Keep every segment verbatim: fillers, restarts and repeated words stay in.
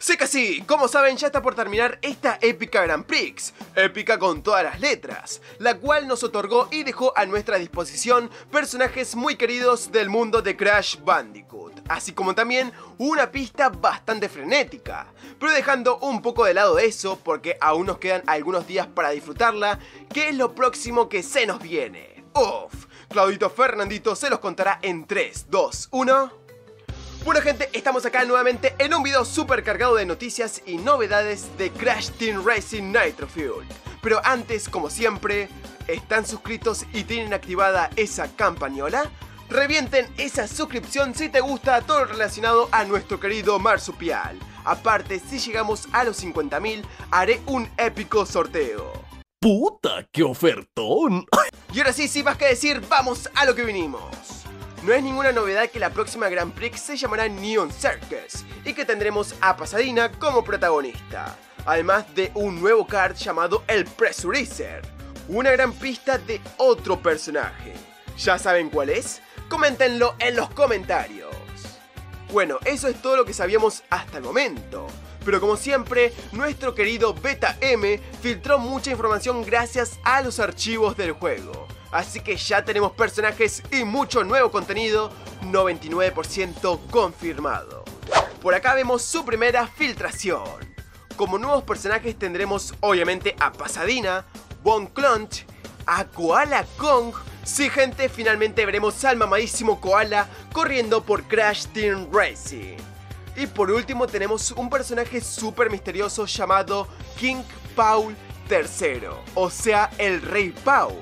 Sí que sí, como saben ya está por terminar esta épica Grand Prix, épica con todas las letras, la cual nos otorgó y dejó a nuestra disposición personajes muy queridos del mundo de Crash Bandicoot, así como también una pista bastante frenética, pero dejando un poco de lado eso porque aún nos quedan algunos días para disfrutarla, que es lo próximo que se nos viene. Uf, Claudito Fernandito se los contará en tres, dos, uno... Bueno gente, estamos acá nuevamente en un video super cargado de noticias y novedades de Crash Team Racing Nitro-Fueled. Pero antes, como siempre, ¿están suscritos y tienen activada esa campañola? Revienten esa suscripción si te gusta todo lo relacionado a nuestro querido marsupial. Aparte, si llegamos a los cincuenta mil, haré un épico sorteo. ¡Puta, qué ofertón! Y ahora sí, sin más que decir, vamos a lo que vinimos. No es ninguna novedad que la próxima Grand Prix se llamará Neon Circus y que tendremos a Pasadena como protagonista, además de un nuevo kart llamado el Pressurizer, una gran pista de otro personaje. ¿Ya saben cuál es? Coméntenlo en los comentarios. Bueno, eso es todo lo que sabíamos hasta el momento, pero como siempre, nuestro querido Beta M filtró mucha información gracias a los archivos del juego. Así que ya tenemos personajes y mucho nuevo contenido, noventa y nueve por ciento confirmado. Por acá vemos su primera filtración. Como nuevos personajes tendremos obviamente a Pasadena, Von Clutch, a Koala Kong. Sí gente, finalmente veremos al mamadísimo Koala corriendo por Crash Team Racing. Y por último tenemos un personaje súper misterioso llamado King Paul tercero, o sea el Rey Paul.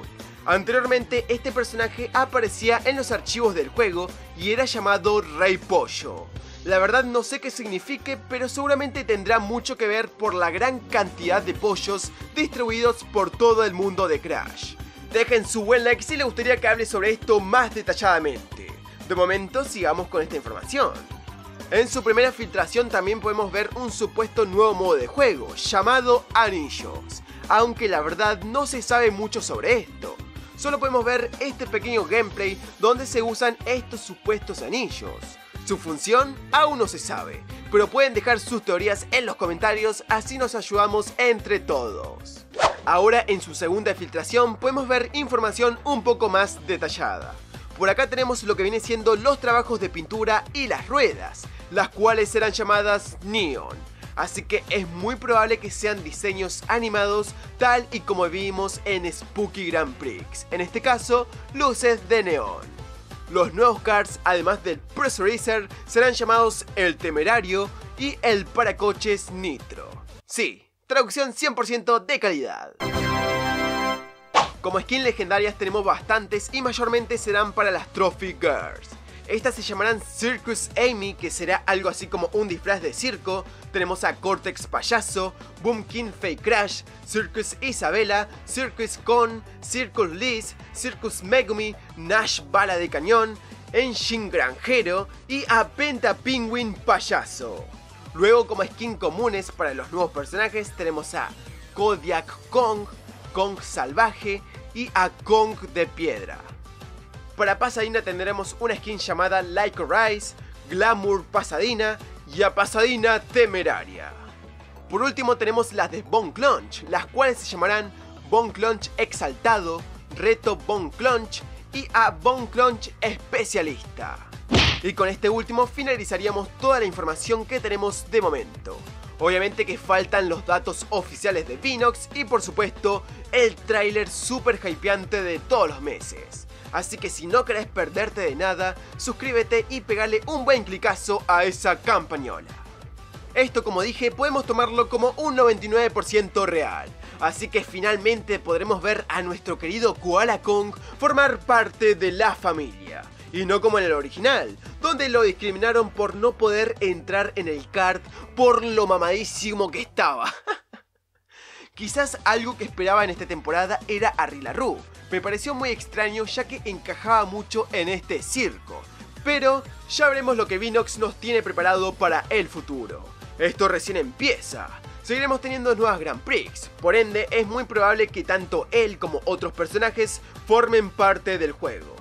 Anteriormente este personaje aparecía en los archivos del juego y era llamado Rey Pollo. La verdad no sé qué signifique, pero seguramente tendrá mucho que ver por la gran cantidad de pollos distribuidos por todo el mundo de Crash. Dejen su buen like si les gustaría que hable sobre esto más detalladamente. De momento sigamos con esta información. En su primera filtración también podemos ver un supuesto nuevo modo de juego llamado Anillos, aunque la verdad no se sabe mucho sobre esto. Solo podemos ver este pequeño gameplay donde se usan estos supuestos anillos. Su función aún no se sabe, pero pueden dejar sus teorías en los comentarios, así nos ayudamos entre todos. Ahora en su segunda filtración podemos ver información un poco más detallada. Por acá tenemos lo que viene siendo los trabajos de pintura y las ruedas, las cuales serán llamadas Neon. Así que es muy probable que sean diseños animados tal y como vimos en Spooky Grand Prix, en este caso luces de neón. Los nuevos karts además del Pressurizer serán llamados El Temerario y El Paracoches Nitro. Sí, traducción cien por ciento de calidad. Como skins legendarias tenemos bastantes y mayormente serán para las Trophy Girls. Estas se llamarán Circus Amy, que será algo así como un disfraz de circo. Tenemos a Cortex Payaso, Boomkin Fake Crash, Circus Isabela, Circus Kong, Circus Liz, Circus Megumi, Nash Bala de Cañón, Engine Granjero y a Penta Penguin Payaso. Luego como skins comunes para los nuevos personajes tenemos a Kodiak Kong, Kong Salvaje y a Kong de Piedra. Para Pasadena tendremos una skin llamada Like a Rise, Glamour Pasadena y a Pasadena Temeraria. Por último tenemos las de Von Clutch, las cuales se llamarán Von Clutch Exaltado, Reto Von Clutch y a Von Clutch Especialista. Y con este último finalizaríamos toda la información que tenemos de momento. Obviamente que faltan los datos oficiales de Pinox y por supuesto el tráiler super hypeante de todos los meses. Así que si no querés perderte de nada, suscríbete y pegale un buen clicazo a esa campañola. Esto, como dije, podemos tomarlo como un noventa y nueve por ciento real. Así que finalmente podremos ver a nuestro querido Koala Kong formar parte de la familia. Y no como en el original, donde lo discriminaron por no poder entrar en el kart por lo mamadísimo que estaba. Quizás algo que esperaba en esta temporada era a Rila Roo. Me pareció muy extraño ya que encajaba mucho en este circo. Pero ya veremos lo que Pinox nos tiene preparado para el futuro. Esto recién empieza. Seguiremos teniendo nuevas Grand Prix, por ende es muy probable que tanto él como otros personajes formen parte del juego.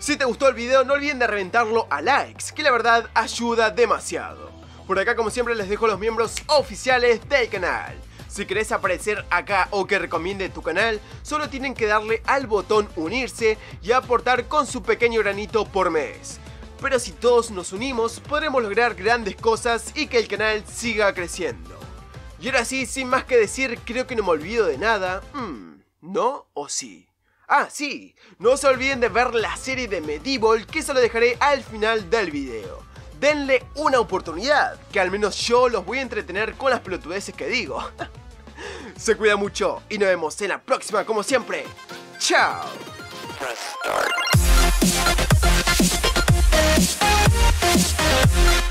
Si te gustó el video no olviden de reventarlo a likes, que la verdad ayuda demasiado. Por acá, como siempre, les dejo los miembros oficiales del canal. Si querés aparecer acá o que recomiende tu canal, solo tienen que darle al botón unirse y aportar con su pequeño granito por mes. Pero si todos nos unimos, podremos lograr grandes cosas y que el canal siga creciendo. Y ahora sí, sin más que decir, creo que no me olvido de nada. Hmm, ¿no o sí? Ah, sí, no se olviden de ver la serie de Medieval, que se lo dejaré al final del video. Denle una oportunidad, que al menos yo los voy a entretener con las pelotudeces que digo. Se cuida mucho y nos vemos en la próxima, como siempre. ¡Chao! Press start.